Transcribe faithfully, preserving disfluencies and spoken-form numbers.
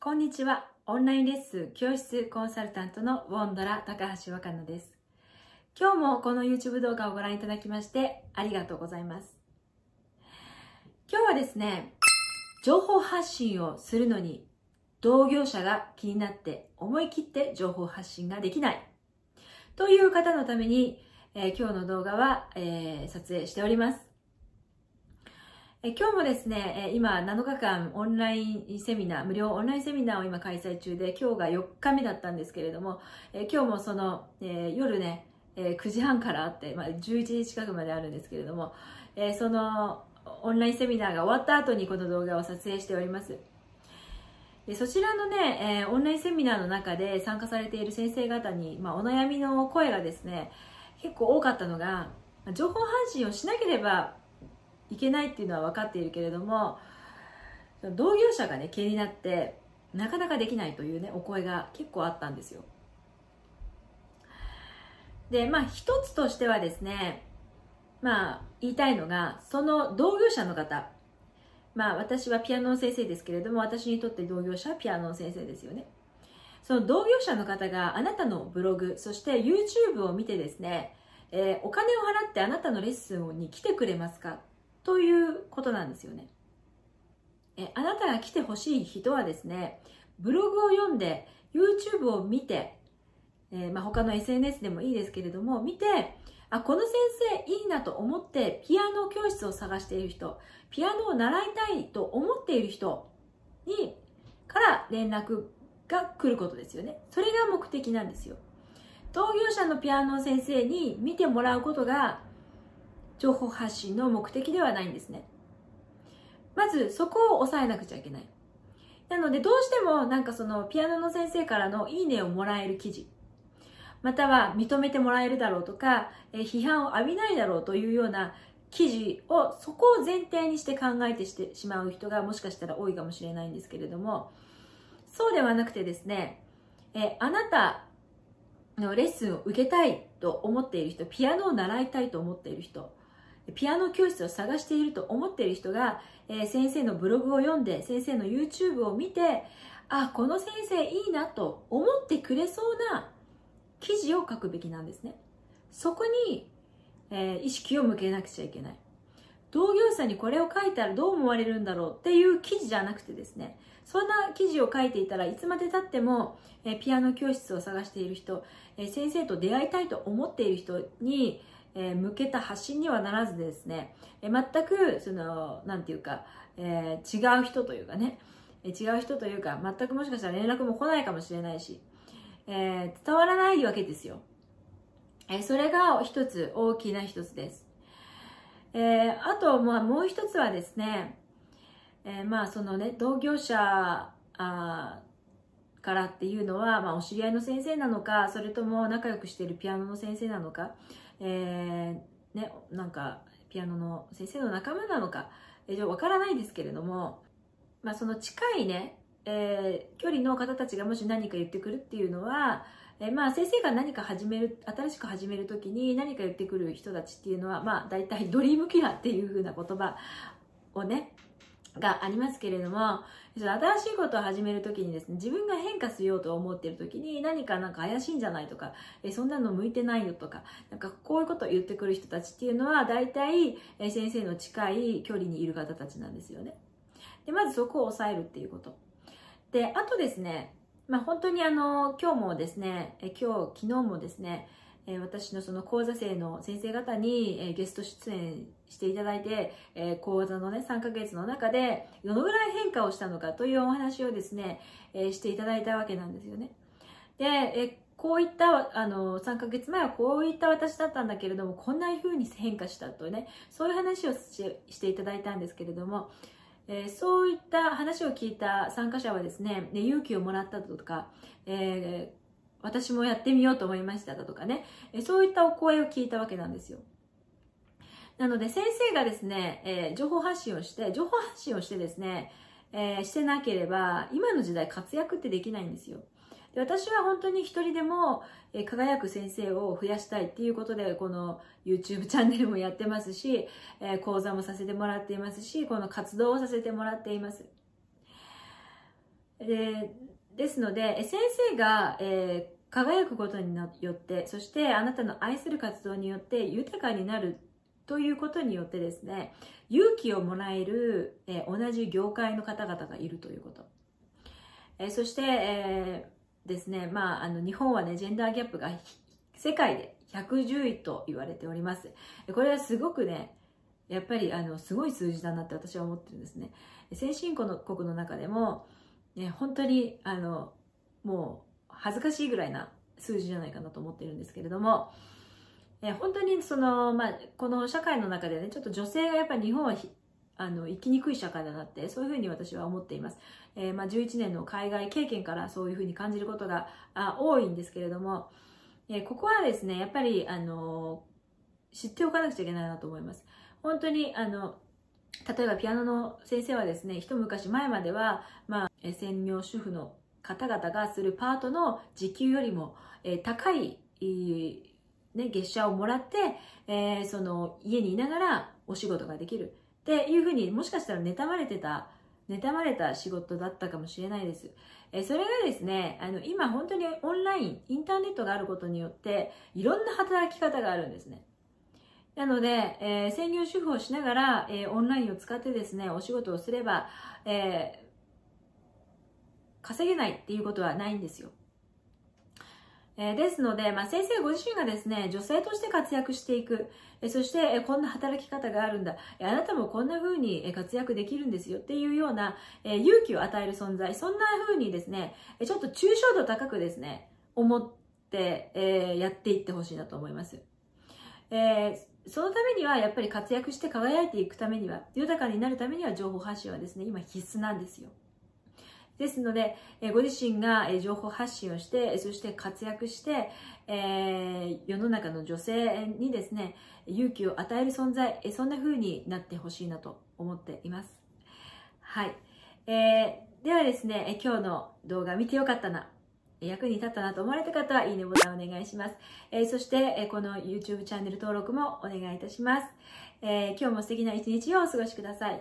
こんにちは。オンラインレッスン教室コンサルタントのウォンドラ高橋若菜です。今日もこの YouTube 動画をご覧いただきましてありがとうございます。今日はですね、情報発信をするのに同業者が気になって思い切って情報発信ができないという方のために、えー、今日の動画は、えー、撮影しております。今日もですね、今なのかかんオンラインセミナー、無料オンラインセミナーを今開催中で、今日がよっかめだったんですけれども、今日もその夜ね、くじはんからあって、まあ、じゅういちじ近くまであるんですけれども、そのオンラインセミナーが終わった後にこの動画を撮影しております。そちらのね、オンラインセミナーの中で参加されている先生方に、まあ、お悩みの声がですね、結構多かったのが、情報発信をしなければいけないっていうのは分かっているけれども、同業者がね気になってなかなかできないというねお声が結構あったんですよ。でまあ一つとしてはですね、まあ言いたいのが、その同業者の方、まあ私はピアノの先生ですけれども、私にとって同業者はピアノの先生ですよね。その同業者の方があなたのブログ、そして YouTube を見てですね、えー、お金を払ってあなたのレッスンに来てくれますかということなんですよね。えあなたが来てほしい人はですね、ブログを読んで YouTube を見て、えーまあ、他の エスエヌエス でもいいですけれども見て、あこの先生いいなと思ってピアノ教室を探している人、ピアノを習いたいと思っている人にから連絡が来ることですよね。それが目的なんですよ。同業者のピアノ先生に見てもらうことが情報発信の目的ではないんですね。まずそこを抑えなくちゃいけない。なのでどうしてもなんかそのピアノの先生からのいいねをもらえる記事、または認めてもらえるだろうとか、え批判を浴びないだろうというような記事を、そこを前提にして考えてしてしまう人がもしかしたら多いかもしれないんですけれども、そうではなくてですね、えあなたのレッスンを受けたいと思っている人、ピアノを習いたいと思っている人、ピアノ教室を探していると思っている人が、えー、先生のブログを読んで、先生の YouTube を見て、あ、この先生いいなと思ってくれそうな記事を書くべきなんですね。そこに、えー、意識を向けなくちゃいけない。同業者にこれを書いたらどう思われるんだろうっていう記事じゃなくてですね、そんな記事を書いていたらいつまでたっても、えー、ピアノ教室を探している人、えー、先生と出会いたいと思っている人に、えー、向けた発信にはならずですね、えー、全くそのなんていうか、えー、違う人というかね、えー、違う人というか全くもしかしたら連絡も来ないかもしれないし、えー、伝わらないわけですよ。えー、それが一つ大きな一つです。えー、あと、まあ、もう一つはですね、えー、まあそのね同業者あからっていうのは、まあ、お知り合いの先生なのか、それとも仲良くしているピアノの先生なのか、えーね、なんかピアノの先生の仲間なのか、えー、わからないですけれども、まあ、その近いね、えー、距離の方たちがもし何か言ってくるっていうのは、えーまあ、先生が何か始める新しく始める時に何か言ってくる人たちっていうのは、まあ、大体ドリームキラーっていう風な言葉をねがありますけれども、新しいことを始めるときにですね、自分が変化しようと思っているときに、何かなんか怪しいんじゃないとか、えそんなの向いてないよとか、なんかこういうことを言ってくる人たちっていうのは、大体え先生の近い距離にいる方たちなんですよね。でまずそこを抑えるっていうことで、あとですね、まあ、本当にあの今日もですね、え今日昨日もですね、私のその講座生の先生方にゲスト出演していただいて、講座のねさんかげつの中でどのぐらい変化をしたのかというお話をですねしていただいたわけなんですよね。でこういったあのさんかげつまえはこういった私だったんだけれども、こんな風に変化したとね、そういう話をしていただいたんですけれども、そういった話を聞いた参加者はですね、勇気をもらったとか、えー私もやってみようと思いましただとかね、そういったお声を聞いたわけなんですよ。なので先生がですね、えー、情報発信をして情報発信をしてですね、えー、してなければ今の時代活躍ってできないんですよ。で私は本当に一人でも輝く先生を増やしたいっていうことで、この YouTube チャンネルもやってますし、えー、講座もさせてもらっていますし、この活動をさせてもらっています。でですので先生が、えー、輝くことによって、そしてあなたの愛する活動によって豊かになるということによってですね、勇気をもらえる、えー、同じ業界の方々がいるということ、えー、そして、えー、ですね、まあ、あの日本はねジェンダーギャップが世界でひゃくじゅういと言われております。これはすごくねやっぱりあのすごい数字だなって私は思ってるんですね。先進国の中でも、ね、本当にあのもう恥ずかしいぐらいな数字じゃないかなと思ってるんですけれども、え本当にその、まあ、この社会の中でねちょっと女性がやっぱり日本はあの生きにくい社会だなってそういうふうに私は思っています、えーまあ、じゅういちねんの海外経験からそういうふうに感じることがあ多いんですけれども、えここはですねやっぱりあの知っておかなくちゃいけないなと思います。本当にあの例えばピアノの先生はですね一昔前までは、まあ、専業主婦の方々がするパートの時給よりも、えー、高い、えーね、月謝をもらって、えー、その家にいながらお仕事ができるっていうふうにもしかしたら妬まれてた妬まれた仕事だったかもしれないです。えー、それがですねあの今本当にオンラインインターネットがあることによっていろんな働き方があるんですね。なので、えー、専業主婦をしながら、えー、オンラインを使ってですねお仕事をすれば、えー、稼げないっていうことはないんですよ。えー、ですので、まあ、先生ご自身がですね女性として活躍していく、えー、そして、えー、こんな働き方があるんだ、えー、あなたもこんな風に活躍できるんですよっていうような、えー、勇気を与える存在、そんな風にですねちょっと抽象度高くですね思って、えー、やっていってほしいなと思います。えー、そのためにはやっぱり活躍して輝いていくためには豊かになるためには情報発信はですね今必須なんですよ。ですので、えー、ご自身が情報発信をしてそして活躍して、えー、世の中の女性にですね勇気を与える存在、そんな風になってほしいなと思っています。はい、えー、ではですね今日の動画見てよかったな、役に立ったなと思われた方はいいねボタンお願いします。えー、そして、えー、この YouTube チャンネル登録もお願いいたします。えー、今日も素敵な一日をお過ごしください。